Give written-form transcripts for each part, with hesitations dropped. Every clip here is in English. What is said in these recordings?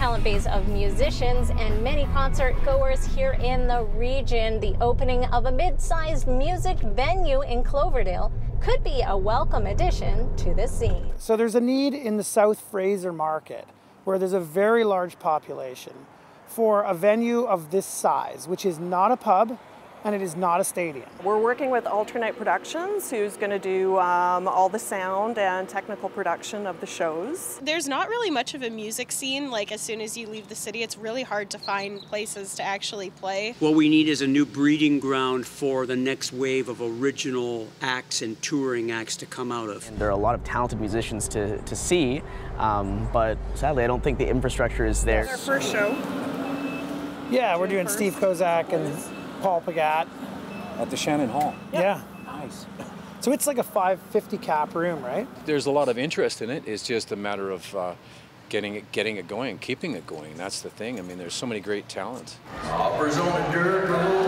talent base of musicians and many concert goers here in the region. The opening of a mid-sized music venue in Cloverdale could be a welcome addition to the scene. So there's a need in the South Fraser market, where there's a very large population, for a venue of this size, which is not a pub and it is not a stadium. We're working with Alternate Productions, who's going to do all the sound and technical production of the shows. There's not really much of a music scene. Like, as soon as you leave the city, it's really hard to find places to actually play. What we need is a new breeding ground for the next wave of original acts and touring acts to come out of. And there are a lot of talented musicians to see, but sadly I don't think the infrastructure is there. Our first show. Yeah, we're doing Steve Kozak and Paul Pagat. At the Shannon Hall. Yeah. Nice. So it's like a 550 cap room, right? There's a lot of interest in it. It's just a matter of getting it going, keeping it going. That's the thing. I mean, there's so many great talent. Hoppers on the dirt road.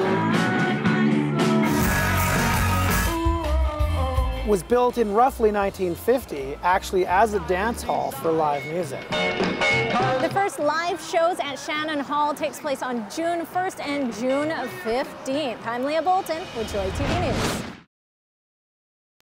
Was built in roughly 1950, actually as a dance hall for live music. The first live shows at Shannon Hall takes place on June 1st and June 15th. I'm Leah Bolton with Joy TV News.